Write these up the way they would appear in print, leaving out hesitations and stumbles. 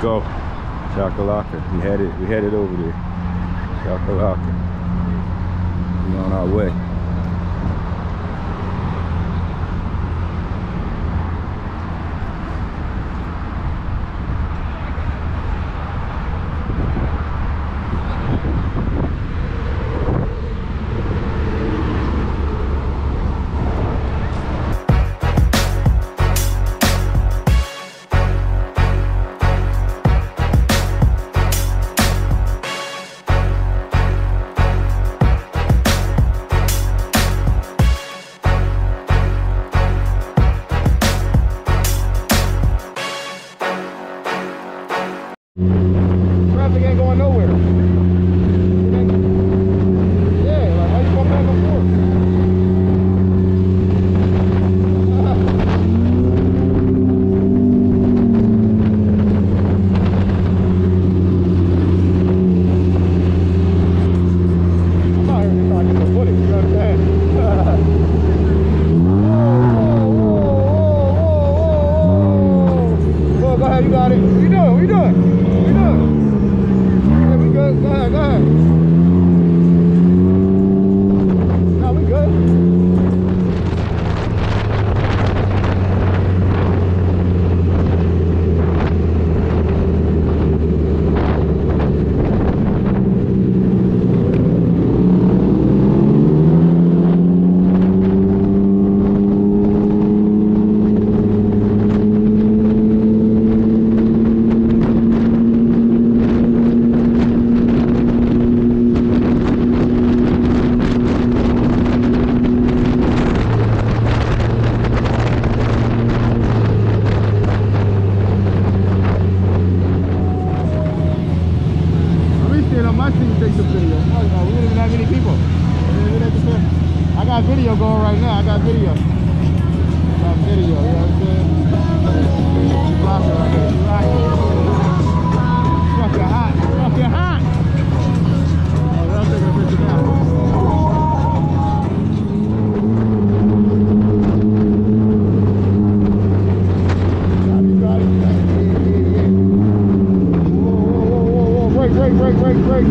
go. Chakalaka. We headed over there. Chakalaka. We're on our way. Traffic ain't going nowhere. Yeah, like how you going back and forth? I'm out here just trying to get some footage, you know what I'm saying? Whoa. Go ahead, you got it. We doing. Go ahead. No, we good. I got video going right now, you know what I'm saying? Blocking right there, right. Fucking hot! Oh, I'm taking a picture now. Break.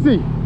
Jesse.